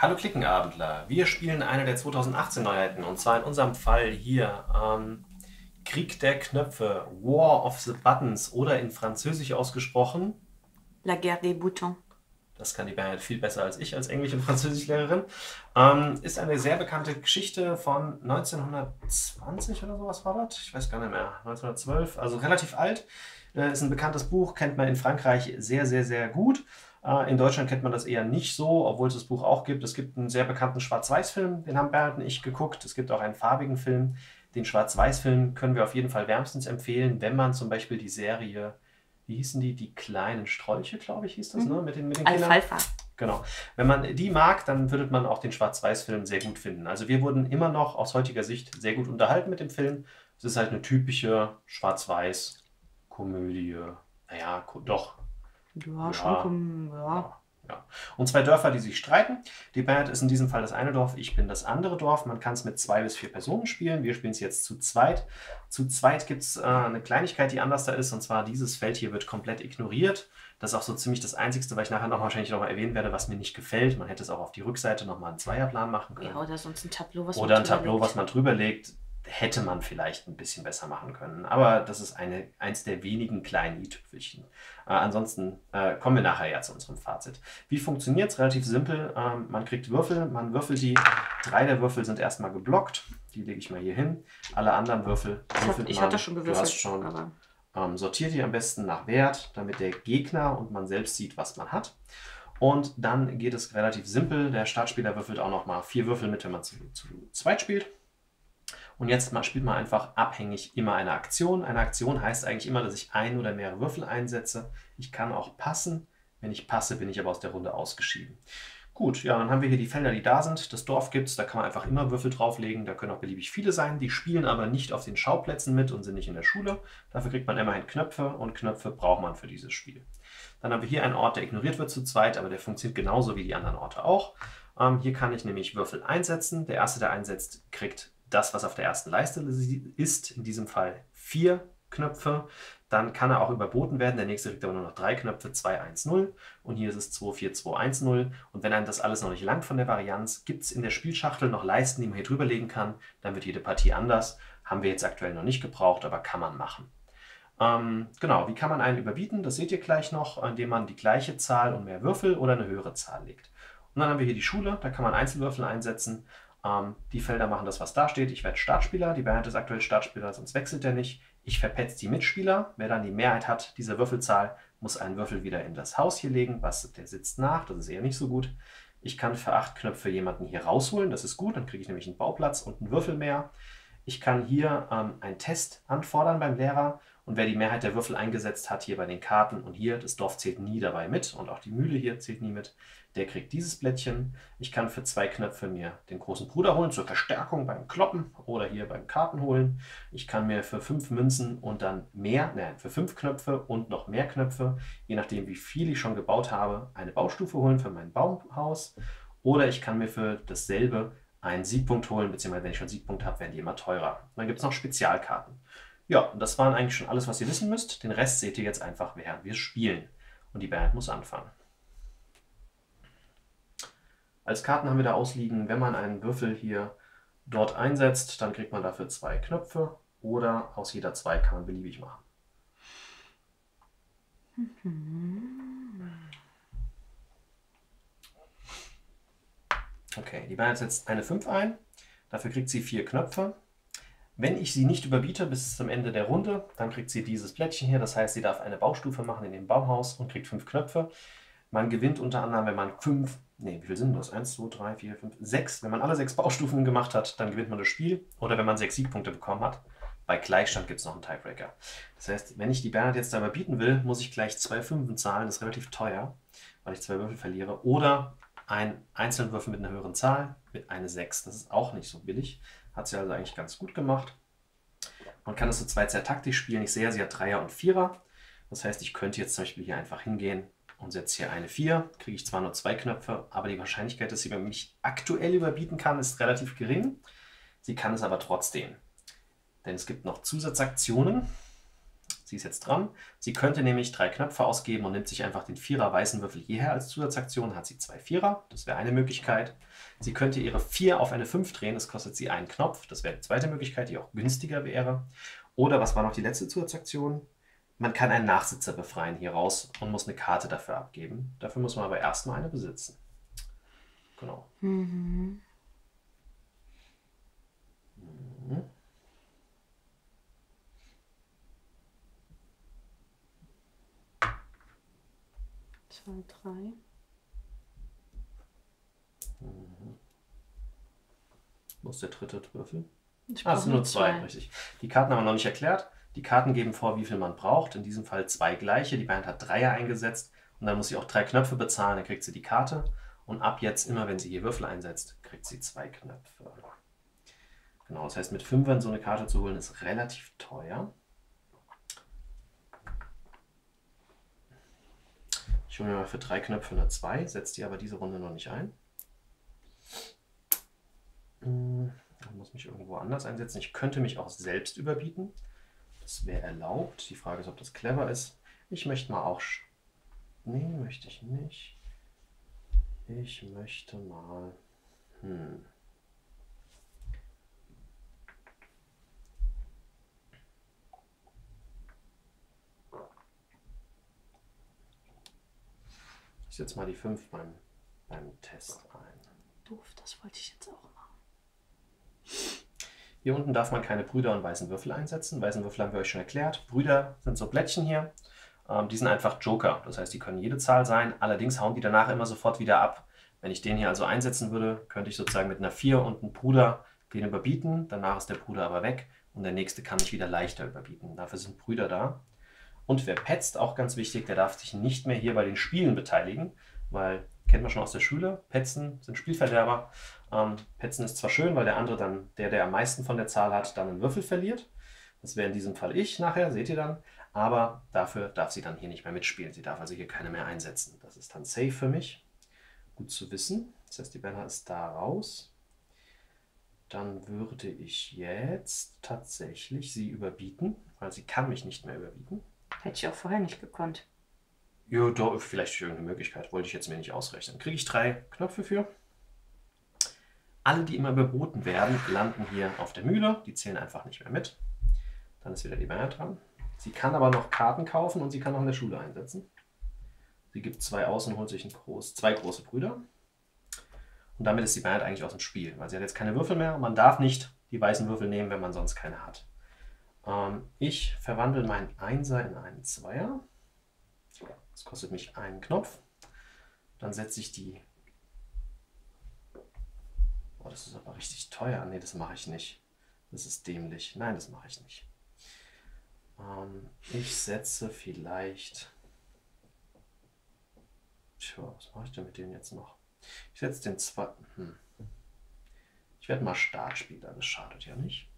Hallo Cliquenabendler, wir spielen eine der 2018 Neuheiten und zwar in unserem Fall hier Krieg der Knöpfe, War of the Buttons oder in Französisch ausgesprochen La Guerre des Boutons. Das kann die Berna viel besser als ich als Englisch- und Französischlehrerin. Ist eine sehr bekannte Geschichte von 1920 oder sowas war das? Ich weiß gar nicht mehr, 1912, also relativ alt. Ist ein bekanntes Buch, kennt man in Frankreich sehr, sehr, sehr gut. In Deutschland kennt man das eher nicht so, obwohl es das Buch auch gibt. Es gibt einen sehr bekannten Schwarz-Weiß-Film, den haben Bernd und ich geguckt. Es gibt auch einen farbigen Film. Den Schwarz-Weiß-Film können wir auf jeden Fall wärmstens empfehlen, wenn man zum Beispiel die Serie, wie hießen die? Die kleinen Strolche, glaube ich, hieß das, ne? Mit den Kindern. Alfalfa. Genau. Wenn man die mag, dann würde man auch den Schwarz-Weiß-Film sehr gut finden. Also wir wurden immer noch aus heutiger Sicht sehr gut unterhalten mit dem Film. Es ist halt eine typische Schwarz-Weiß-Komödie. Naja, doch. Ja, schon, ja. Und zwei Dörfer, die sich streiten. Die Band ist in diesem Fall das eine Dorf, ich bin das andere Dorf. Man kann es mit 2 bis 4 Personen spielen. Wir spielen es jetzt zu zweit. Zu zweit gibt es eine Kleinigkeit, die anders da ist. Und zwar dieses Feld hier wird komplett ignoriert. Das ist auch so ziemlich das Einzige, weil ich nachher noch wahrscheinlich nochmal erwähnen werde, was mir nicht gefällt. Man hätte es auch auf die Rückseite nochmal einen Zweierplan machen können. Ja, oder sonst ein Tableau, was man drüberlegt. Oder ein Tableau, was man drüberlegt. Hätte man vielleicht ein bisschen besser machen können. Aber das ist eins der wenigen kleinen i-Tüpfelchen. Ansonsten kommen wir nachher ja zu unserem Fazit. Wie funktioniert es? Relativ simpel. Man kriegt Würfel, man würfelt die. 3 der Würfel sind erstmal geblockt. Die lege ich mal hier hin. Alle anderen Würfel würfelt man. Ich hatte schon gewürfelt. Du hast schon, aber sortiert die am besten nach Wert, damit der Gegner und man selbst sieht, was man hat. Und dann geht es relativ simpel. Der Startspieler würfelt auch nochmal 4 Würfel mit, wenn man zu zweit spielt. Und jetzt spielt man einfach abhängig immer eine Aktion. Eine Aktion heißt eigentlich immer, dass ich ein oder mehrere Würfel einsetze. Ich kann auch passen. Wenn ich passe, bin ich aber aus der Runde ausgeschieden. Gut, ja, dann haben wir hier die Felder, die da sind. Das Dorf gibt es, da kann man einfach immer Würfel drauflegen. Da können auch beliebig viele sein. Die spielen aber nicht auf den Schauplätzen mit und sind nicht in der Schule. Dafür kriegt man immerhin Knöpfe und Knöpfe braucht man für dieses Spiel. Dann haben wir hier einen Ort, der ignoriert wird zu zweit, aber der funktioniert genauso wie die anderen Orte auch. Hier kann ich nämlich Würfel einsetzen. Der erste, der einsetzt, kriegt das, was auf der ersten Leiste ist, in diesem Fall 4 Knöpfe. Dann kann er auch überboten werden. Der nächste kriegt aber nur noch 3 Knöpfe, 2, 1, 0. Und hier ist es 2, 4, 2, 1, 0. Und wenn einem das alles noch nicht langt von der Varianz, gibt es in der Spielschachtel noch Leisten, die man hier drüberlegen kann. Dann wird jede Partie anders. Haben wir jetzt aktuell noch nicht gebraucht, aber kann man machen. Genau, wie kann man einen überbieten? Das seht ihr gleich noch, indem man die gleiche Zahl und mehr Würfel oder eine höhere Zahl legt. Und dann haben wir hier die Schule. Da kann man Einzelwürfel einsetzen. Die Felder machen das, was da steht. Ich werde Startspieler. Die Mehrheit ist aktuell Startspieler, sonst wechselt er nicht. Ich verpetze die Mitspieler. Wer dann die Mehrheit hat, dieser Würfelzahl, muss einen Würfel wieder in das Haus hier legen. Der sitzt nach, das ist eher nicht so gut. Ich kann für 8 Knöpfe jemanden hier rausholen, das ist gut. Dann kriege ich nämlich einen Bauplatz und einen Würfel mehr. Ich kann hier einen Test anfordern beim Lehrer. Und wer die Mehrheit der Würfel eingesetzt hat, hier bei den Karten und hier, das Dorf zählt nie dabei mit und auch die Mühle hier zählt nie mit, der kriegt dieses Blättchen. Ich kann für 2 Knöpfe mir den großen Bruder holen, zur Verstärkung beim Kloppen oder hier beim Karten holen. Ich kann mir für 5 Münzen und dann für 5 Knöpfe und noch mehr Knöpfe, je nachdem wie viel ich schon gebaut habe, eine Baustufe holen für mein Baumhaus. Oder ich kann mir für dasselbe einen Siegpunkt holen, beziehungsweise wenn ich schon Siegpunkt habe, werden die immer teurer. Und dann gibt es noch Spezialkarten. Ja, und das waren eigentlich schon alles, was ihr wissen müsst. Den Rest seht ihr jetzt einfach, während wir spielen. Und die Band muss anfangen. Als Karten haben wir da ausliegen, wenn man einen Würfel hier dort einsetzt, dann kriegt man dafür 2 Knöpfe. Oder aus jeder 2 kann man beliebig machen. Okay, die Band setzt eine 5 ein. Dafür kriegt sie 4 Knöpfe. Wenn ich sie nicht überbiete bis zum Ende der Runde, dann kriegt sie dieses Plättchen hier. Das heißt, sie darf eine Baustufe machen in dem Baumhaus und kriegt 5 Knöpfe. Man gewinnt unter anderem, wenn man 6. Wenn man alle 6 Baustufen gemacht hat, dann gewinnt man das Spiel. Oder wenn man 6 Siegpunkte bekommen hat. Bei Gleichstand gibt es noch einen Tiebreaker. Das heißt, wenn ich die Bernhard jetzt da überbieten will, muss ich gleich 2 Fünfen zahlen. Das ist relativ teuer, weil ich 2 Würfel verliere. Oder einen einzelnen Würfel mit einer höheren Zahl, mit einer 6. Das ist auch nicht so billig. Hat sie also eigentlich ganz gut gemacht. Man kann das zu zweit sehr taktisch spielen. Ich sehe ja, sie hat 3er und 4er. Das heißt, ich könnte jetzt zum Beispiel hier einfach hingehen und setze hier eine 4. Kriege ich zwar nur 2 Knöpfe, aber die Wahrscheinlichkeit, dass sie mich aktuell überbieten kann, ist relativ gering. Sie kann es aber trotzdem. Denn es gibt noch Zusatzaktionen. Sie ist jetzt dran. Sie könnte nämlich 3 Knöpfe ausgeben und nimmt sich einfach den 4er weißen Würfel hierher als Zusatzaktion. Hat sie 2 Vierer, das wäre eine Möglichkeit. Sie könnte ihre 4 auf eine 5 drehen, das kostet sie 1 Knopf. Das wäre die zweite Möglichkeit, die auch günstiger wäre. Oder, was war noch die letzte Zusatzaktion? Man kann einen Nachsitzer befreien hier raus und muss eine Karte dafür abgeben. Dafür muss man aber erstmal eine besitzen. Genau. Mhm. Drei. Mhm. Wo ist der dritte Würfel? Ah, es sind nur 2, richtig. Die Karten haben wir noch nicht erklärt. Die Karten geben vor, wie viel man braucht. In diesem Fall 2 gleiche. Die Band hat 3er eingesetzt und dann muss sie auch 3 Knöpfe bezahlen. Dann kriegt sie die Karte und ab jetzt, immer wenn sie hier Würfel einsetzt, kriegt sie 2 Knöpfe. Genau, das heißt, mit 5ern so eine Karte zu holen, ist relativ teuer. Ich hole mir mal für 3 Knöpfe eine 2, setze die aber diese Runde noch nicht ein. Ich muss mich irgendwo anders einsetzen. Ich könnte mich auch selbst überbieten. Das wäre erlaubt. Die Frage ist, ob das clever ist. Ich möchte mal auch... Nee, möchte ich nicht. Ich möchte mal... jetzt mal die 5 beim Test ein. Doof, das wollte ich jetzt auch machen. Hier unten darf man keine Brüder und weißen Würfel einsetzen. Weißen Würfel haben wir euch schon erklärt. Brüder sind so Blättchen hier. Die sind einfach Joker. Das heißt, die können jede Zahl sein. Allerdings hauen die danach immer sofort wieder ab. Wenn ich den hier also einsetzen würde, könnte ich sozusagen mit einer 4 und einem Bruder den überbieten. Danach ist der Bruder aber weg und der nächste kann mich wieder leichter überbieten. Dafür sind Brüder da. Und wer petzt, auch ganz wichtig, der darf sich nicht mehr hier bei den Spielen beteiligen, weil, kennt man schon aus der Schule, Petzen sind Spielverderber. Petzen ist zwar schön, weil der andere dann, der am meisten von der Zahl hat, dann einen Würfel verliert. Das wäre in diesem Fall ich nachher, seht ihr dann. Aber dafür darf sie dann hier nicht mehr mitspielen. Sie darf also hier keine mehr einsetzen. Das ist dann safe für mich. Gut zu wissen. Das heißt, die Berna ist da raus. Dann würde ich jetzt tatsächlich sie überbieten, weil sie kann mich nicht mehr überbieten. Hätte ich auch vorher nicht gekonnt. Ja, doch, vielleicht irgendeine Möglichkeit. Wollte ich jetzt mir nicht ausrechnen. Kriege ich 3 Knöpfe für. Alle, die immer überboten werden, landen hier auf der Mühle. Die zählen einfach nicht mehr mit. Dann ist wieder die Berna dran. Sie kann aber noch Karten kaufen und sie kann auch in der Schule einsetzen. Sie gibt 2 aus und holt sich 2 große Brüder. Und damit ist die Berna eigentlich aus dem Spiel, weil sie hat jetzt keine Würfel mehr. Und man darf nicht die weißen Würfel nehmen, wenn man sonst keine hat. Ich verwandle meinen 1er in einen 2er. Das kostet mich einen Knopf. Dann setze ich die... Oh, das ist aber richtig teuer. Nee, das mache ich nicht. Das ist dämlich. Nein, das mache ich nicht. Ich setze vielleicht... Tja, was mache ich denn mit dem jetzt noch? Ich setze den 2... Ich werde mal Startspieler. Das schadet ja nicht.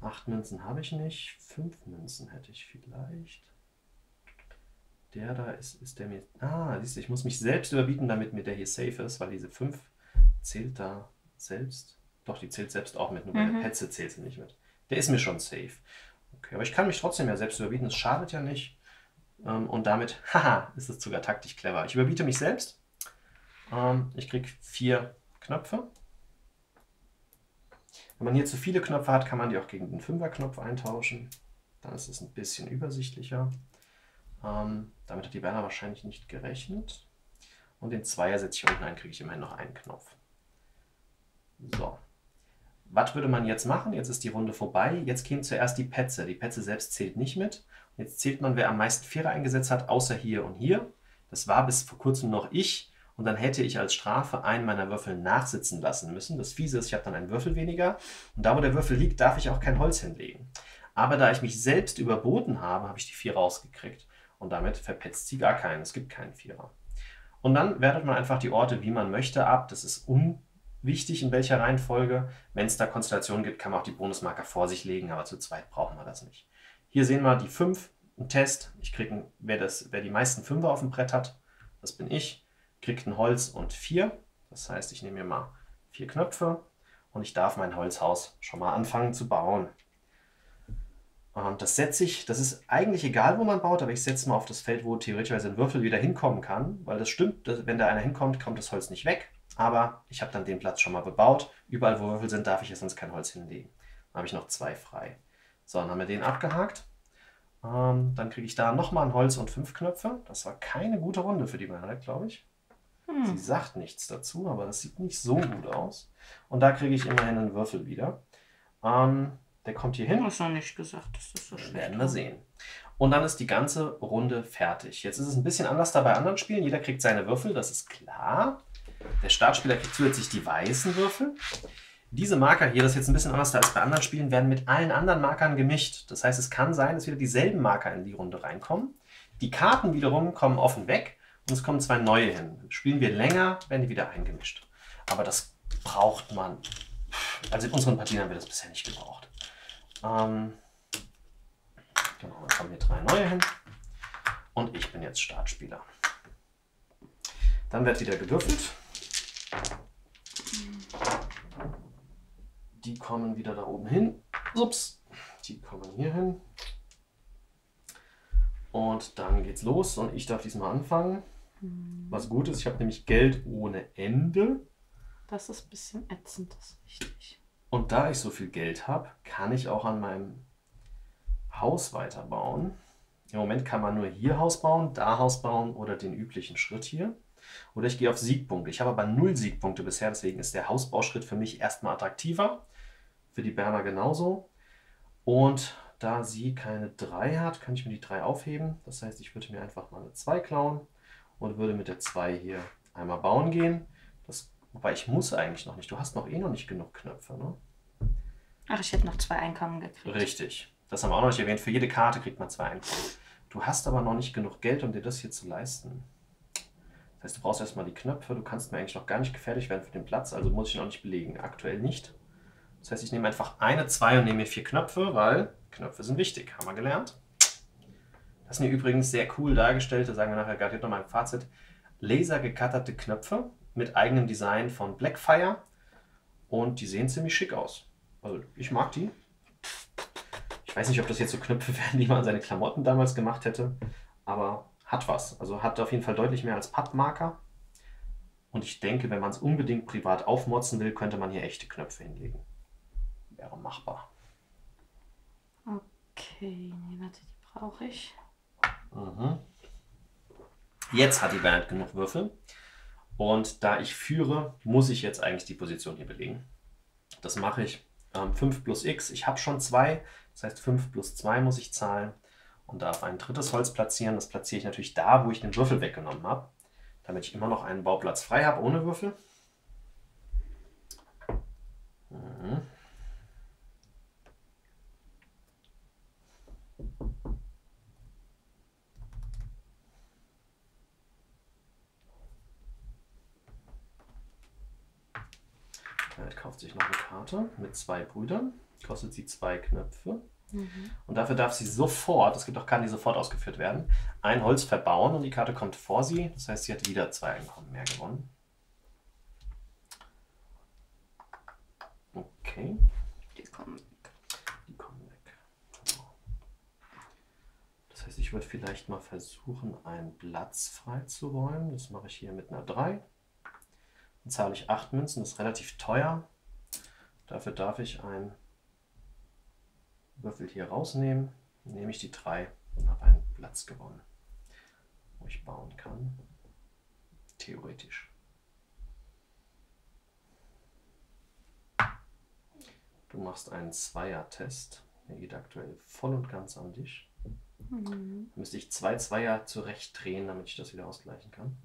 8 Münzen habe ich nicht, 5 Münzen hätte ich vielleicht. Der da ist der mir... Ah, siehst du, ich muss mich selbst überbieten, damit mir der hier safe ist, weil diese 5 zählt da selbst. Doch, die zählt selbst auch mit, nur bei der Petze zählt sie nicht mit. Der ist mir schon safe. Okay, aber ich kann mich trotzdem ja selbst überbieten, das schadet ja nicht. Und damit, haha, ist es sogar taktisch clever. Ich überbiete mich selbst. Ich kriege 4 Knöpfe. Wenn man hier zu viele Knöpfe hat, kann man die auch gegen den 5er-Knopf eintauschen. Dann ist es ein bisschen übersichtlicher. Damit hat die Berna wahrscheinlich nicht gerechnet. Und den 2er setze ich unten ein, kriege ich immerhin noch einen Knopf. So. Was würde man jetzt machen? Jetzt ist die Runde vorbei. Jetzt käme zuerst die Petze. Die Petze selbst zählt nicht mit. Und jetzt zählt man, wer am meisten Vierer eingesetzt hat, außer hier und hier. Das war bis vor kurzem noch ich. Und dann hätte ich als Strafe einen meiner Würfel nachsitzen lassen müssen. Das Fiese ist, ich habe dann einen Würfel weniger. Und da, wo der Würfel liegt, darf ich auch kein Holz hinlegen. Aber da ich mich selbst überboten habe, habe ich die 4 rausgekriegt. Und damit verpetzt sie gar keinen. Es gibt keinen Vierer. Und dann wertet man einfach die Orte, wie man möchte, ab. Das ist unwichtig, in welcher Reihenfolge. Wenn es da Konstellationen gibt, kann man auch die Bonusmarker vor sich legen. Aber zu zweit brauchen wir das nicht. Hier sehen wir die 5 im Test. Ich kriege, wer die meisten 5er auf dem Brett hat, das bin ich. Kriegt ein Holz und 4. Das heißt, ich nehme mir mal 4 Knöpfe und ich darf mein Holzhaus schon mal anfangen zu bauen. Und das setze ich, das ist eigentlich egal, wo man baut, aber ich setze mal auf das Feld, wo theoretisch ein Würfel wieder hinkommen kann, weil das stimmt, wenn da einer hinkommt, kommt das Holz nicht weg, aber ich habe dann den Platz schon mal bebaut. Überall, wo Würfel sind, darf ich jetzt sonst kein Holz hinlegen. Dann habe ich noch 2 frei. So, dann haben wir den abgehakt. Dann kriege ich da nochmal ein Holz und 5 Knöpfe. Das war keine gute Runde für die Berna, glaube ich. Sie sagt nichts dazu, aber das sieht nicht so gut aus. Und da kriege ich immerhin einen Würfel wieder. Der kommt hier hin. Du hast noch nicht gesagt, dass das so schlecht ist. Werden wir sehen. Und dann ist die ganze Runde fertig. Jetzt ist es ein bisschen anders da bei anderen Spielen. Jeder kriegt seine Würfel, das ist klar. Der Startspieler kriegt zusätzlich die weißen Würfel. Diese Marker hier, das ist jetzt ein bisschen anders als bei anderen Spielen, werden mit allen anderen Markern gemischt. Das heißt, es kann sein, dass wieder dieselben Marker in die Runde reinkommen. Die Karten wiederum kommen offen weg. Und es kommen 2 neue hin. Spielen wir länger, werden die wieder eingemischt. Aber das braucht man. Also in unseren Partien haben wir das bisher nicht gebraucht. Genau, dann kommen hier 3 neue hin. Und ich bin jetzt Startspieler. Dann wird wieder gewürfelt. Die kommen wieder da oben hin. Ups, die kommen hier hin. Und dann geht's los und ich darf diesmal anfangen. Was gut ist, ich habe nämlich Geld ohne Ende. Das ist ein bisschen ätzend, das ist richtig. Und da ich so viel Geld habe, kann ich auch an meinem Haus weiterbauen. Im Moment kann man nur hier Haus bauen, da Haus bauen oder den üblichen Schritt hier. Oder ich gehe auf Siegpunkte. Ich habe aber 0 Siegpunkte bisher, deswegen ist der Hausbauschritt für mich erstmal attraktiver. Für die Berner genauso. Und da sie keine 3 hat, kann ich mir die 3 aufheben. Das heißt, ich würde mir einfach mal eine 2 klauen und würde mit der 2 hier einmal bauen gehen. Wobei ich muss eigentlich noch nicht. Du hast noch eh noch nicht genug Knöpfe, ne? Ach, ich hätte noch 2 Einkommen gekriegt. Richtig. Das haben wir auch noch nicht erwähnt. Für jede Karte kriegt man 2 Einkommen. Du hast aber noch nicht genug Geld, um dir das hier zu leisten. Das heißt, du brauchst erstmal die Knöpfe. Du kannst mir eigentlich noch gar nicht gefährlich werden für den Platz, also muss ich ihn auch nicht belegen. Aktuell nicht. Das heißt, ich nehme einfach eine 2 und nehme mir 4 Knöpfe, weil Knöpfe sind wichtig, haben wir gelernt. Das sind hier übrigens sehr cool dargestellte, sagen wir nachher gerade noch mal im Fazit, lasergekatterte Knöpfe mit eigenem Design von Blackfire und die sehen ziemlich schick aus. Also ich mag die. Ich weiß nicht, ob das jetzt so Knöpfe wären, die man an seine Klamotten damals gemacht hätte, aber hat was. Also hat auf jeden Fall deutlich mehr als Pappmarker und ich denke, wenn man es unbedingt privat aufmotzen will, könnte man hier echte Knöpfe hinlegen. Wäre machbar. Okay, nee, warte, die brauche ich. Mhm. Jetzt hat die Bernd genug Würfel. Und da ich führe, muss ich jetzt eigentlich die Position hier belegen. Das mache ich. 5 plus x, ich habe schon 2. Das heißt, 5 plus 2 muss ich zahlen und darf ein drittes Holz platzieren. Das platziere ich natürlich da, wo ich den Würfel weggenommen habe, damit ich immer noch einen Bauplatz frei habe ohne Würfel. Mhm. Kauft sich noch eine Karte mit 2 Brüdern, kostet sie 2 Knöpfe. Mhm. Und dafür darf sie sofort, es gibt auch Karten, die sofort ausgeführt werden, ein Holz verbauen und die Karte kommt vor sie. Das heißt, sie hat wieder 2 Einkommen mehr gewonnen. Okay. Die kommen weg. Die kommen weg. Das heißt, ich würde vielleicht mal versuchen, einen Platz freizuräumen. Das mache ich hier mit einer 3. Dann zahle ich 8 Münzen, das ist relativ teuer. Dafür darf ich einen Würfel hier rausnehmen. Dann nehme ich die 3 und habe einen Platz gewonnen, wo ich bauen kann. Theoretisch. Du machst einen 2er-Test. Der geht aktuell voll und ganz an dich. Mhm. Da müsste ich 2 Zweier zurechtdrehen, damit ich das wieder ausgleichen kann.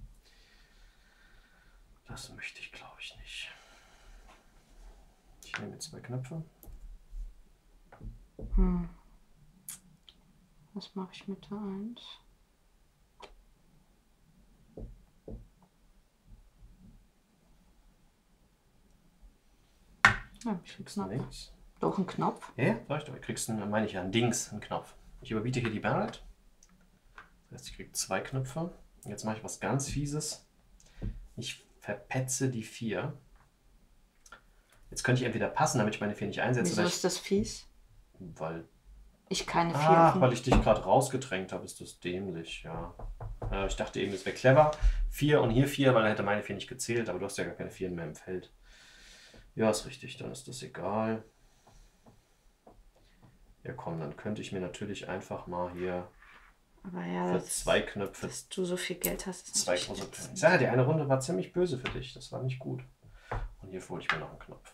Das möchte ich, glaube ich, nicht. Ich nehme jetzt 2 Knöpfe. Hm. Was mache ich mit der 1? Ja, ich krieg's noch nichts. Doch, einen Knopf. Ja, sag ich doch. Du kriegst einen, meine ich ja, einen Dings, einen Knopf. Ich überbiete hier die Bernhard. Das heißt, ich kriege 2 Knöpfe. Jetzt mache ich was ganz Fieses. Ich verpetze die 4. Jetzt könnte ich entweder passen, damit ich meine 4 nicht einsetze. Wieso ist das fies? Weil ich keine 4 habe. Weil ich dich gerade rausgedrängt habe, ist das dämlich, ja. Ich dachte eben, das wäre clever. 4 und hier 4, weil dann hätte meine 4 nicht gezählt, aber du hast ja gar keine 4 mehr im Feld. Ja, ist richtig, dann ist das egal. Ja komm, dann könnte ich mir natürlich einfach mal hier für 2 Knöpfe... Dass du so viel Geld hast, ist 2 große Knöpfe. Ja, die eine Runde war ziemlich böse für dich, das war nicht gut. Und hier hole ich mir noch einen Knopf.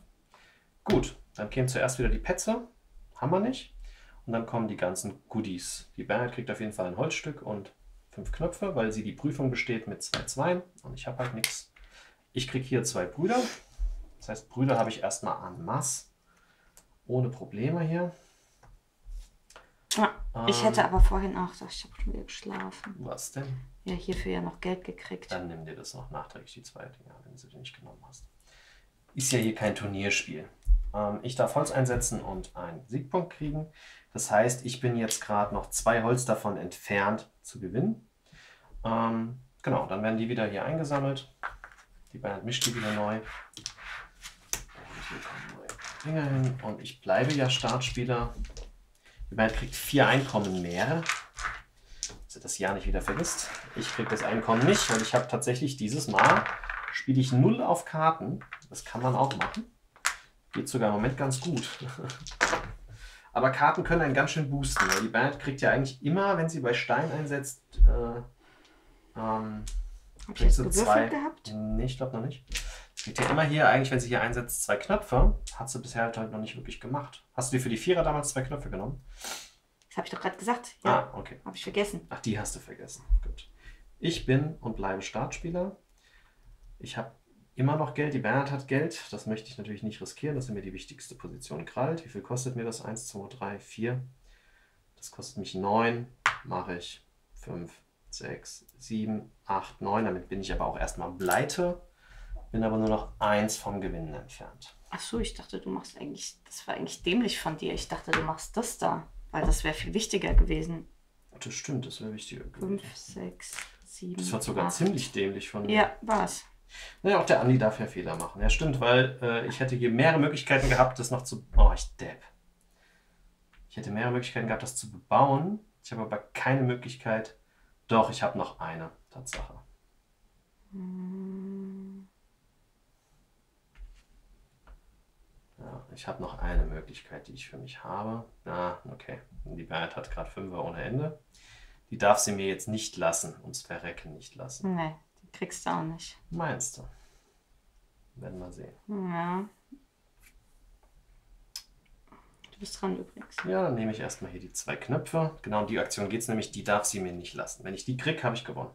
Gut, dann kämen zuerst wieder die Pätze, haben wir nicht. Und dann kommen die ganzen Goodies. Die Bernhard kriegt auf jeden Fall ein Holzstück und 5 Knöpfe, weil sie die Prüfung besteht mit 2 Zweien. Und ich habe halt nichts. Ich kriege hier 2 Brüder. Das heißt, Brüder habe ich erstmal en masse. Ohne Probleme hier. Ja, ich hätte aber vorhin auch gesagt, ich habe schon wieder geschlafen. Was denn? Ja, hierfür ja noch Geld gekriegt. Dann nimm dir das noch nachträglich, die 2 Dinger, wenn du die nicht genommen hast. Ist ja hier kein Turnierspiel. Ich darf Holz einsetzen und einen Siegpunkt kriegen. Das heißt, ich bin jetzt gerade noch 2 Holz davon entfernt zu gewinnen. Genau, dann werden die wieder hier eingesammelt. Die Bernhard mischt die wieder neu. Und hier kommen neue Dinger hin. Und ich bleibe ja Startspieler. Die Bernhard kriegt 4 Einkommen mehr, dass er das Jahr nicht wieder vergisst. Ich kriege das Einkommen nicht, weil ich habe tatsächlich dieses Mal spiele ich 0 auf Karten. Das kann man auch machen. Geht sogar im Moment ganz gut. Aber Karten können einen ganz schön boosten. Weil die Bernhard kriegt ja eigentlich immer, wenn sie bei Stein einsetzt, hab ich jetzt so gewürfelt gehabt? Nee, ich glaube noch nicht. Kriegt ja immer hier, eigentlich, wenn sie hier einsetzt, 2 Knöpfe. Hat sie bisher halt noch nicht wirklich gemacht. Hast du dir für die Vierer damals 2 Knöpfe genommen? Das habe ich doch gerade gesagt. Ja, ah, okay. Habe ich vergessen. Ach, die hast du vergessen. Gut. Ich bin und bleibe Startspieler. Ich habe immer noch Geld, die Bernhard hat Geld, das möchte ich natürlich nicht riskieren, dass er mir die wichtigste Position krallt. Wie viel kostet mir das? 1, 2, 3, 4. Das kostet mich 9, mache ich 5, 6, 7, 8, 9. Damit bin ich aber auch erstmal pleite, bin aber nur noch 1 vom Gewinnen entfernt. Ach so, ich dachte, du machst eigentlich, das war eigentlich dämlich von dir. Ich dachte, du machst das da, weil das wäre viel wichtiger gewesen. Das stimmt, das wäre wichtiger gewesen. 5, 6, 7, das war sogar 8. Ziemlich dämlich von mir. Ja, war es. Naja, auch der Andi darf ja Fehler machen. Ja, stimmt, weil ich hätte hier mehrere Möglichkeiten gehabt, das noch zu... Oh, ich depp. Ich hätte mehrere Möglichkeiten gehabt, das zu bebauen. Ich habe aber keine Möglichkeit... Doch, ich habe noch eine Tatsache. Ja, ich habe noch eine Möglichkeit, die ich für mich habe. Ah, okay. Die Bernhard hat gerade 5er ohne Ende. Die darf sie mir jetzt nicht lassen, ums Verrecken nicht lassen. Nee. Kriegst du auch nicht. Meinst du? Werden wir sehen. Ja. Du bist dran übrigens. Ja, dann nehme ich erstmal hier die 2 Knöpfe. Genau um die Aktion geht es nämlich, die darf sie mir nicht lassen. Wenn ich die kriege, habe ich gewonnen.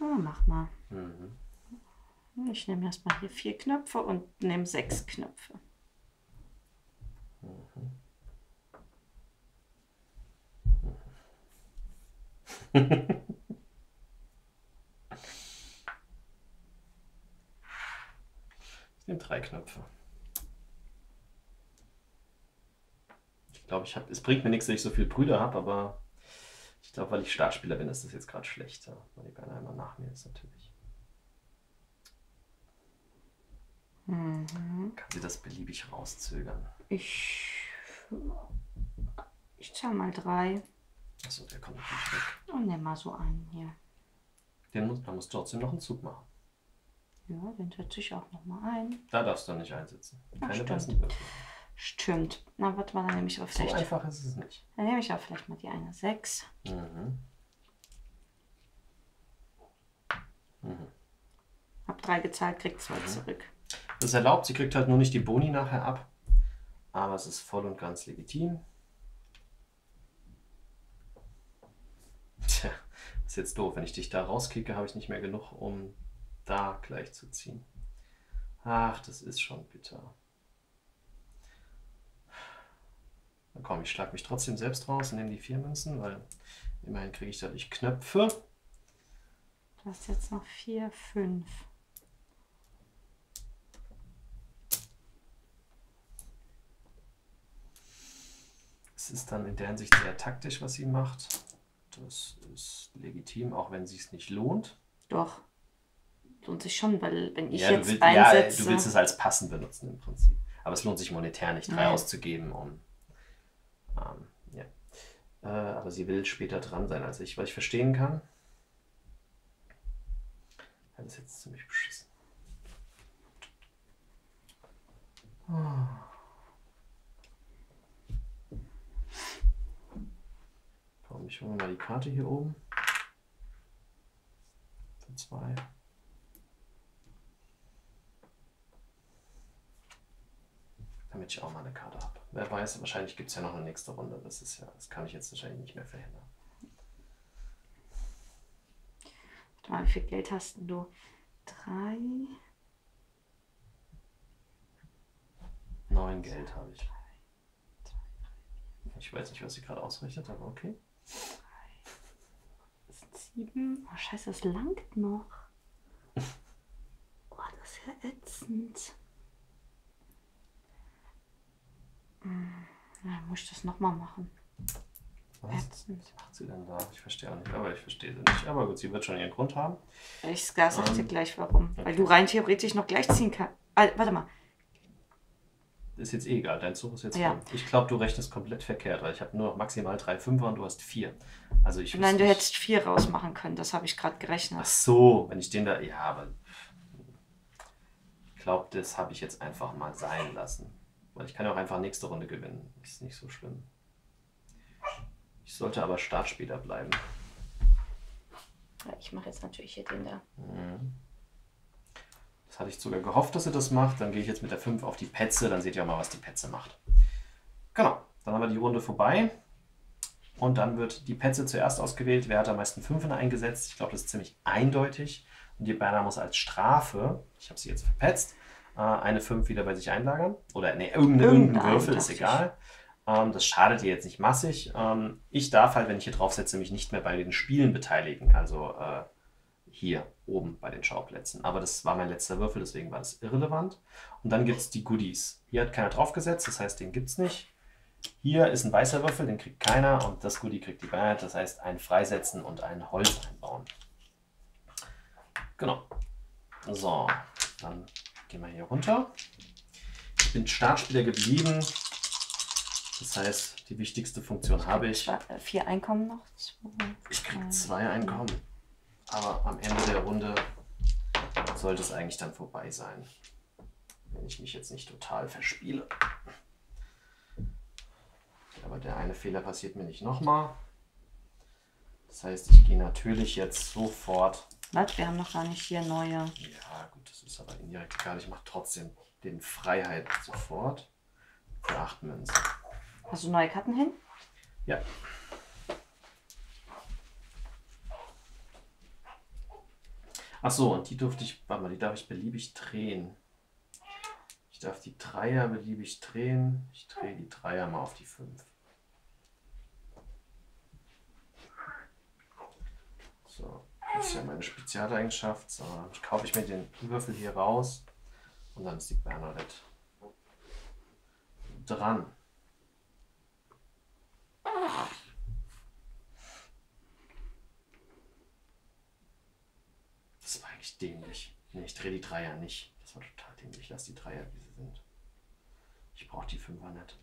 Oh, mach mal. Mhm. Ich nehme erstmal hier 4 Knöpfe und nehme 6 Knöpfe. Mhm. Mhm. Ich nehme 3 Knöpfe. Ich glaube, es bringt mir nichts, dass ich so viele Brüder habe, aber ich glaube, weil ich Startspieler bin, ist das jetzt gerade schlechter. Weil die Berna immer nach mir ist, natürlich. Mhm. Kann sie das beliebig rauszögern? Ich zahle mal 3. Achso, der kommt nicht weg. Und nimm mal so einen hier. Da musst du trotzdem noch einen Zug machen. Ja, den setze ich auch nochmal ein. Da darfst du nicht einsetzen. Keine weißen Würfel. Stimmt. Na, warte mal, dann nehme ich aber vielleicht... So einfach ist es nicht. Dann nehme ich aber vielleicht mal die eine 6. Mhm. Mhm. Hab 3 gezahlt, krieg 2 zurück. Das ist erlaubt, sie kriegt halt nur nicht die Boni nachher ab. Aber es ist voll und ganz legitim. Tja, ist jetzt doof. Wenn ich dich da rauskicke, habe ich nicht mehr genug, um... da gleich zu ziehen. Ach, das ist schon bitter. Na komm, ich schlage mich trotzdem selbst raus und nehme die 4 Münzen, weil immerhin kriege ich dadurch Knöpfe. Du hast jetzt noch 4, 5. Es ist dann in der Hinsicht sehr taktisch, was sie macht. Das ist legitim, auch wenn sie es nicht lohnt. Doch. lohnt sich schon, weil wenn ich jetzt reinsetze... Ja, du willst es als passend benutzen im Prinzip. Aber es lohnt sich monetär nicht, 3 auszugeben, um... ja. Aber sie will später dran sein als ich, was ich verstehen kann. Das ist jetzt ziemlich beschissen. Oh. Ich hole mal die Karte hier oben. Für 2. Damit ich auch mal eine Karte habe. Wer weiß, wahrscheinlich gibt es ja noch eine nächste Runde. Das ist ja, das kann ich jetzt wahrscheinlich nicht mehr verhindern. Warte mal, wie viel Geld hast du? 3. 9 Geld habe ich. Ich weiß nicht, was sie gerade ausrechnet, aber okay. 7. Oh, scheiße, das langt noch. Oh, das ist ja ätzend. Dann muss ich das nochmal machen. Ätzend. Was macht sie denn da? Ich verstehe auch nicht, aber ich verstehe sie nicht. Aber gut, sie wird schon ihren Grund haben. Ich sage dir gleich warum. Okay. Weil du rein theoretisch noch gleich ziehen kannst. Warte mal. Ist jetzt eh egal, dein Zug ist jetzt voll. Ich glaube, du rechnest komplett verkehrt, weil ich habe nur noch maximal 3 Fünfer und du hast 4. Also ich Nein, du hättest 4 rausmachen können, das habe ich gerade gerechnet. Ach so, wenn ich den da... Ja, aber... Ich glaube, das habe ich jetzt einfach mal sein lassen. Weil ich kann ja auch einfach nächste Runde gewinnen. Ist nicht so schlimm. Ich sollte aber Startspieler bleiben. Ich mache jetzt natürlich hier den da. Mhm. Hatte ich sogar gehofft, dass sie das macht. Dann gehe ich jetzt mit der 5 auf die Petze. Dann seht ihr auch mal, was die Petze macht. Genau, dann haben wir die Runde vorbei. Und dann wird die Petze zuerst ausgewählt. Wer hat am meisten 5 eingesetzt? Ich glaube, das ist ziemlich eindeutig. Und die Berna muss als Strafe, ich habe sie jetzt verpetzt, eine 5 wieder bei sich einlagern. Oder ne, irgendein Würfel, ist egal. Das schadet ihr jetzt nicht massig. Ich darf halt, wenn ich hier drauf setze, mich nicht mehr bei den Spielen beteiligen. Also hier oben bei den Schauplätzen. Aber das war mein letzter Würfel, deswegen war das irrelevant. Und dann gibt es die Goodies. Hier hat keiner draufgesetzt, das heißt, den gibt es nicht. Hier ist ein weißer Würfel, den kriegt keiner. Und das Goodie kriegt die Berna, das heißt, ein Freisetzen und ein Holz einbauen. Genau. So, dann gehen wir hier runter. Ich bin Startspieler geblieben. Das heißt, die wichtigste Funktion habe ich. 4 Einkommen noch? 2, ich kriege 2 Einkommen. Aber am Ende der Runde sollte es eigentlich dann vorbei sein, wenn ich mich jetzt nicht total verspiele. Aber der eine Fehler passiert mir nicht nochmal. Das heißt, ich gehe natürlich jetzt sofort... Was? Wir haben noch gar nicht hier neue... Ja gut, das ist aber indirekt egal. Ich mache trotzdem den Freiheit sofort für 8 Münzen. Hast du neue Karten hin? Ja. Ach so, und die durfte ich, warte mal, die darf ich beliebig drehen. Ich darf die 3er beliebig drehen. Ich drehe die 3er mal auf die 5. So, das ist ja meine Spezialeigenschaft. So, dann kaufe ich mir den Würfel hier raus und dann ist die Bernadette dran. Das war eigentlich dämlich. Ne, ich drehe die 3er nicht. Das war total dämlich. Ich lasse die 3er, wie sie sind. Ich brauche die 5er nicht.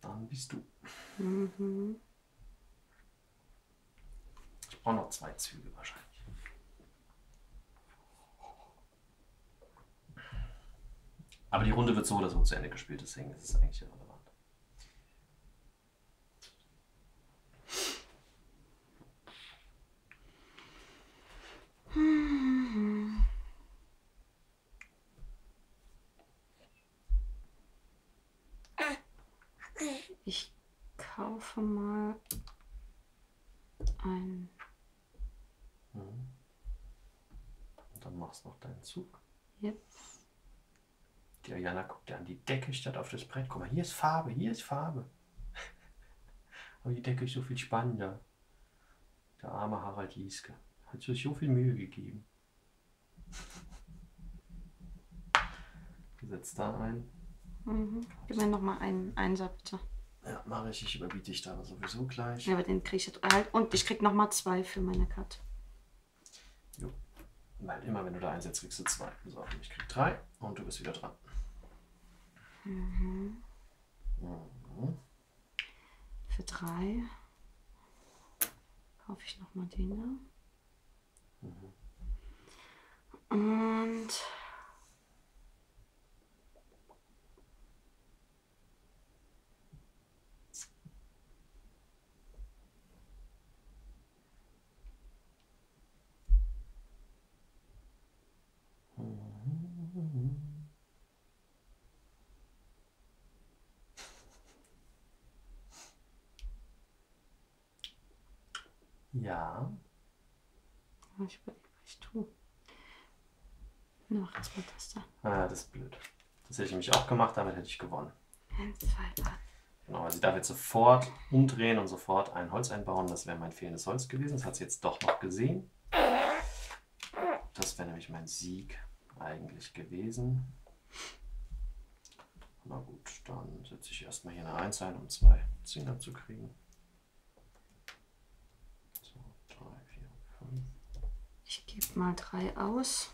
Dann bist du. Mhm. Ich brauche noch 2 Züge wahrscheinlich. Aber die Runde wird so oder so zu Ende gespielt, deswegen ist es eigentlich irrelevant. Ich kaufe mal ein. Und dann machst du noch deinen Zug. Jetzt. Die Ayana guckt ja an die Decke statt auf das Brett. Guck mal, hier ist Farbe, hier ist Farbe. Aber die Decke ist so viel spannender. Der arme Harald Lieske. Hat sich so viel Mühe gegeben. Du setzt da ein. Gib mir nochmal einen Einser, bitte. Ja, mache ich. Ich überbiete dich da sowieso gleich. Ja, aber den kriege ich jetzt halt. Und ich krieg nochmal 2 für meine Karte. Jo. Weil immer, wenn du da einsetzt, kriegst du 2. So, ich krieg 3 und du bist wieder dran. Mhm. Mhm. Für 3 kaufe ich nochmal den da. Mhm. Und ja. Ich überlege, was ich tue. Noch erstmal das da. Ah, das ist blöd. Das hätte ich nämlich auch gemacht, damit hätte ich gewonnen. 1, 2, 3. Genau, also ich darf jetzt sofort umdrehen und sofort ein Holz einbauen. Das wäre mein fehlendes Holz gewesen. Das hat sie jetzt doch noch gesehen. Das wäre nämlich mein Sieg eigentlich gewesen. Na gut, dann setze ich erstmal hier eine 1 ein, um 2 Zinger zu kriegen. Ich gebe mal 3 aus.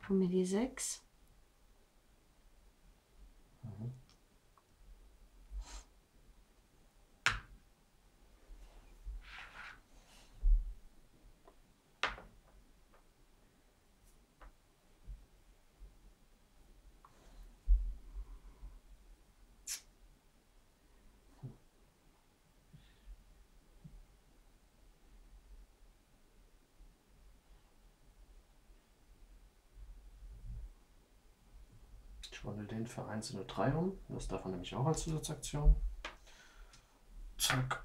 Von mir die 6. Mhm. Ich wandle den für 1 in eine 3 um. Das darf man nämlich auch als Zusatzaktion. Zack.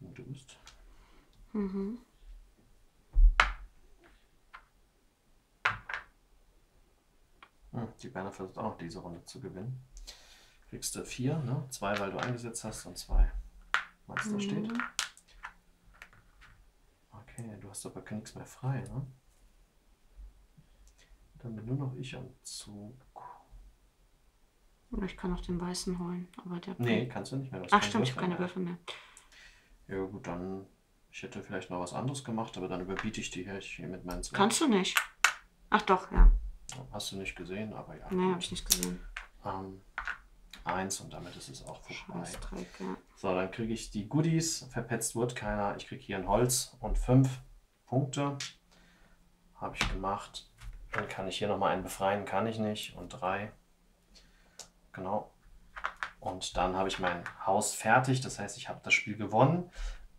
Und du bist. Mhm. Die Berna versucht auch noch diese Runde zu gewinnen. Kriegst du 4, ne? 2, weil du eingesetzt hast und 2, weil es da steht. Okay, du hast aber nichts mehr frei, ne? Dann bin nur noch ich am Zug. Oder ich kann auch den weißen holen. Aber der nee, kannst du nicht mehr. Ach stimmt, ich habe keine Würfel mehr. Ja gut, dann... Ich hätte vielleicht noch was anderes gemacht, aber dann überbiete ich die hier, mit meinen 2. Kannst du nicht. Ach doch, ja. Hast du nicht gesehen, aber ja. Nee, habe ich nicht gesehen. 1 und damit ist es auch vorbei. Scheißdreck, ja. So, dann kriege ich die Goodies. Verpetzt wird keiner. Ich kriege hier ein Holz und 5 Punkte. Habe ich gemacht. Dann kann ich hier nochmal einen befreien, kann ich nicht. Und 3. Genau. Und dann habe ich mein Haus fertig. Das heißt, ich habe das Spiel gewonnen.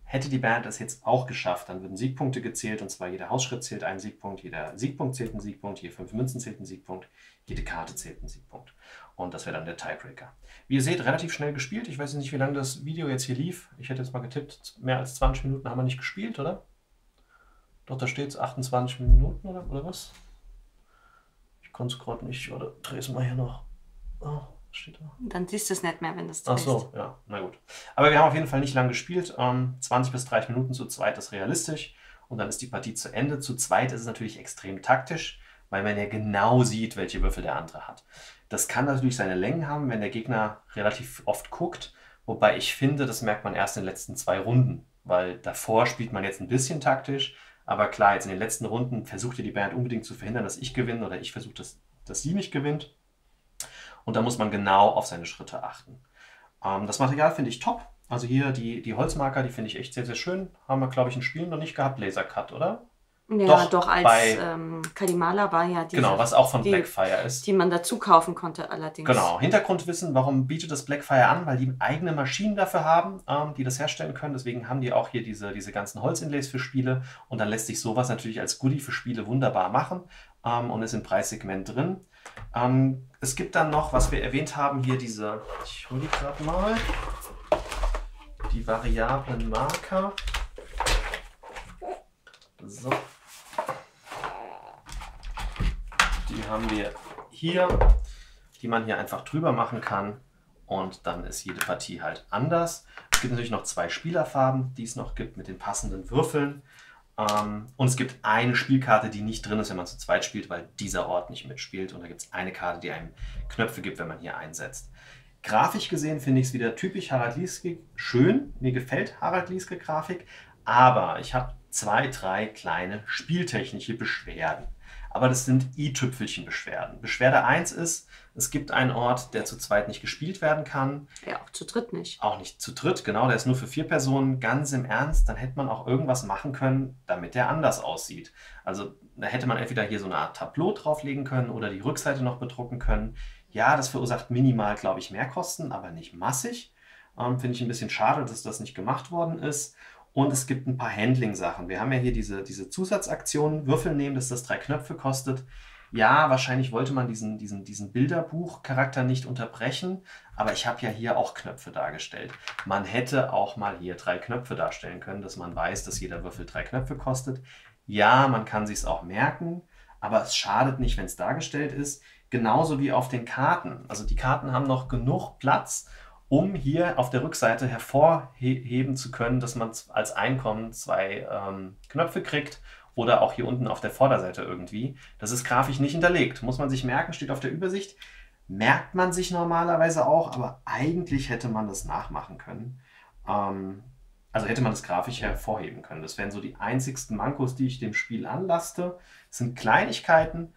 Hätte die Band das jetzt auch geschafft, dann würden Siegpunkte gezählt. Und zwar jeder Hausschritt zählt einen Siegpunkt, jeder Siegpunkt zählt einen Siegpunkt, jede 5 Münzen zählt einen Siegpunkt, jede Karte zählt einen Siegpunkt. Und das wäre dann der Tiebreaker. Wie ihr seht, relativ schnell gespielt. Ich weiß nicht, wie lange das Video jetzt hier lief. Ich hätte jetzt mal getippt, mehr als 20 Minuten haben wir nicht gespielt, oder? Doch, da steht es 28 Minuten, oder was? Kannst du gerade nicht, oder dreh's mal hier noch. Oh, steht da. Dann siehst du es nicht mehr, wenn du es drehst. Ach so, ja, na gut. Aber wir haben auf jeden Fall nicht lange gespielt. 20 bis 30 Minuten zu zweit ist realistisch und dann ist die Partie zu Ende. Zu zweit ist es natürlich extrem taktisch, weil man ja genau sieht, welche Würfel der andere hat. Das kann natürlich seine Längen haben, wenn der Gegner relativ oft guckt. Wobei ich finde, das merkt man erst in den letzten 2 Runden, weil davor spielt man jetzt ein bisschen taktisch. Aber klar, jetzt in den letzten Runden versucht ja die Band unbedingt zu verhindern, dass ich gewinne oder ich versuche, dass sie mich gewinnt. Und da muss man genau auf seine Schritte achten. Das Material finde ich top. Also hier die Holzmarker, die finde ich echt sehr, sehr schön. Haben wir, glaube ich, in Spielen noch nicht gehabt, Lasercut, oder? Ja, doch als bei, Kalimala war ja die. Genau, was auch von Blackfire ist. Die man dazu kaufen konnte allerdings. Genau, Hintergrundwissen, warum bietet das Blackfire an? Weil die eigene Maschinen dafür haben, die das herstellen können. Deswegen haben die auch hier diese ganzen Holzinlays für Spiele. Und dann lässt sich sowas natürlich als Goodie für Spiele wunderbar machen und ist im Preissegment drin. Es gibt dann noch, was wir erwähnt haben, hier diese, ich hole die gerade mal, die variablen Marker. So. Die haben wir hier, die man hier einfach drüber machen kann und dann ist jede Partie halt anders. Es gibt natürlich noch 2 Spielerfarben, die es noch gibt mit den passenden Würfeln. Und es gibt eine Spielkarte, die nicht drin ist, wenn man zu zweit spielt, weil dieser Ort nicht mitspielt. Und da gibt es eine Karte, die einem Knöpfe gibt, wenn man hier einsetzt. Grafisch gesehen finde ich es wieder typisch Harald Lieske schön. Mir gefällt Harald Lieske Grafik, aber ich habe zwei, drei kleine spieltechnische Beschwerden. Aber das sind i-Tüpfelchen-Beschwerden. Beschwerde 1 ist, es gibt einen Ort, der zu zweit nicht gespielt werden kann. Ja, auch zu dritt nicht. Auch nicht zu dritt, genau. Der ist nur für 4 Personen. Ganz im Ernst, dann hätte man auch irgendwas machen können, damit der anders aussieht. Also da hätte man entweder hier so eine Art Tableau drauflegen können oder die Rückseite noch bedrucken können. Ja, das verursacht minimal, glaube ich, mehr Kosten, aber nicht massig. Finde ich ein bisschen schade, dass das nicht gemacht worden ist. Und es gibt ein paar Handling-Sachen. Wir haben ja hier diese Zusatzaktionen. Würfel nehmen, dass das 3 Knöpfe kostet. Ja, wahrscheinlich wollte man diesen Bilderbuch-Charakter nicht unterbrechen, aber ich habe ja hier auch Knöpfe dargestellt. Man hätte auch mal hier 3 Knöpfe darstellen können, dass man weiß, dass jeder Würfel 3 Knöpfe kostet. Ja, man kann sich's auch merken, aber es schadet nicht, wenn es dargestellt ist. Genauso wie auf den Karten. Also die Karten haben noch genug Platz, um hier auf der Rückseite hervorheben zu können, dass man als Einkommen 2 Knöpfe kriegt oder auch hier unten auf der Vorderseite irgendwie. Das ist grafisch nicht hinterlegt. Muss man sich merken, steht auf der Übersicht. Merkt man sich normalerweise auch, aber eigentlich hätte man das nachmachen können. Also hätte man das grafisch hervorheben können. Das wären so die einzigsten Mankos, die ich dem Spiel anlaste. Das sind Kleinigkeiten.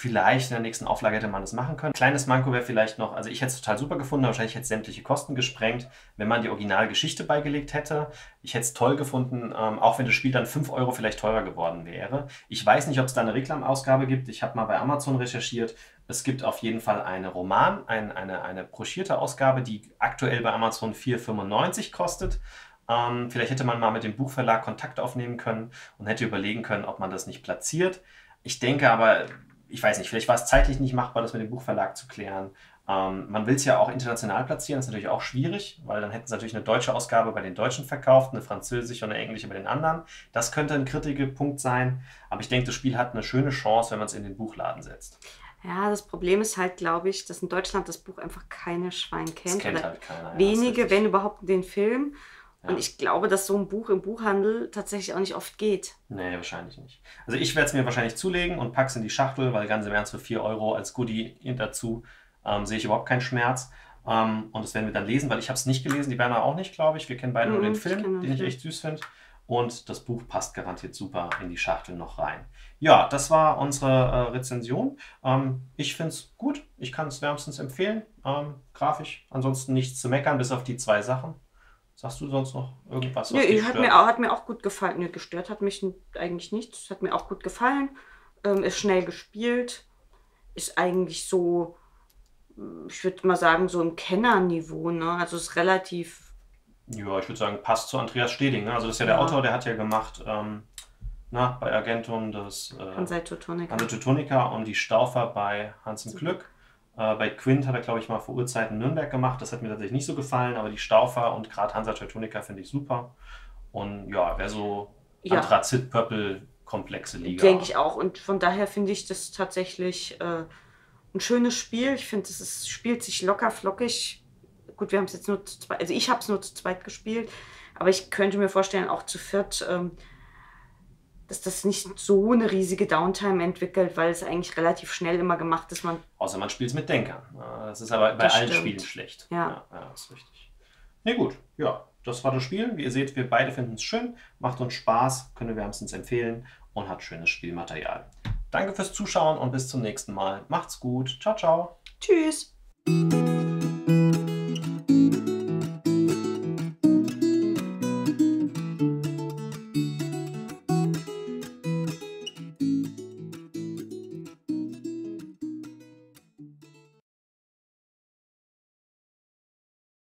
Vielleicht in der nächsten Auflage hätte man das machen können. Kleines Manko wäre vielleicht noch, also ich hätte es total super gefunden, aber wahrscheinlich hätte es sämtliche Kosten gesprengt, wenn man die Originalgeschichte beigelegt hätte. Ich hätte es toll gefunden, auch wenn das Spiel dann 5 € vielleicht teurer geworden wäre. Ich weiß nicht, ob es da eine Reklamausgabe gibt. Ich habe mal bei Amazon recherchiert. Es gibt auf jeden Fall eine Roman, eine broschierte Ausgabe, die aktuell bei Amazon 4,95 € kostet. Vielleicht hätte man mal mit dem Buchverlag Kontakt aufnehmen können und hätte überlegen können, ob man das nicht platziert. Ich denke aber... Ich weiß nicht, vielleicht war es zeitlich nicht machbar, das mit dem Buchverlag zu klären. Man will es ja auch international platzieren, das ist natürlich auch schwierig, weil dann hätten sie natürlich eine deutsche Ausgabe bei den Deutschen verkauft, eine französische und eine englische bei den anderen. Das könnte ein kritischer Punkt sein, aber ich denke, das Spiel hat eine schöne Chance, wenn man es in den Buchladen setzt. Ja, das Problem ist halt, glaube ich, dass in Deutschland das Buch einfach keine Schwein kennt. Das kennt halt keiner. Ja, wenige, wenn überhaupt, den Film. Ja. Und ich glaube, dass so ein Buch im Buchhandel tatsächlich auch nicht oft geht. Nee, wahrscheinlich nicht. Also ich werde es mir wahrscheinlich zulegen und packe es in die Schachtel, weil ganz im Ernst für 4 € als Goodie dazu sehe ich überhaupt keinen Schmerz. Und das werden wir dann lesen, weil ich habe es nicht gelesen, die Berna auch nicht, glaube ich. Wir kennen beide nur den Film, den ich echt süß finde. Und das Buch passt garantiert super in die Schachtel noch rein. Ja, das war unsere Rezension. Ich finde es gut, ich kann es wärmstens empfehlen. Grafisch ansonsten nichts zu meckern, bis auf die 2 Sachen. Sagst du sonst noch irgendwas? Nö, hat mir auch gut gefallen. Nö, gestört hat mich eigentlich nichts. Hat mir auch gut gefallen. Ist schnell gespielt. Ist eigentlich so, ich würde mal sagen, so ein Kennerniveau. Ne? Also ist relativ... Ja, ich würde sagen, passt zu Andreas Steding. Ne? Also das ist ja der Autor, der hat ja gemacht bei Argentum das... Hansa Teutonica. Hansa Teutonica und die Staufer bei Hans im Glück. Bei Quint hat er, glaube ich, mal vor Urzeiten Nürnberg gemacht. Das hat mir tatsächlich nicht so gefallen, aber die Staufer und gerade Hansa Teutonica finde ich super. Und ja, wäre so Anthrazit-Purple-komplexe Liga. Denke ich auch. Und von daher finde ich das tatsächlich ein schönes Spiel. Ich finde, es spielt sich locker flockig. Gut, wir haben es jetzt nur zu zweit, also ich habe es nur zu zweit gespielt, aber ich könnte mir vorstellen, auch zu viert, dass das nicht so eine riesige Downtime entwickelt, weil es eigentlich relativ schnell immer gemacht ist. Außer man spielt es mit Denkern. Das ist aber bei allen Spielen schlecht. Ja. Ja, das ist richtig. Nee, gut. Ja, das war das Spiel. Wie ihr seht, wir beide finden es schön, macht uns Spaß, können wir wärmstens empfehlen und hat schönes Spielmaterial. Danke fürs Zuschauen und bis zum nächsten Mal. Macht's gut. Ciao, ciao. Tschüss.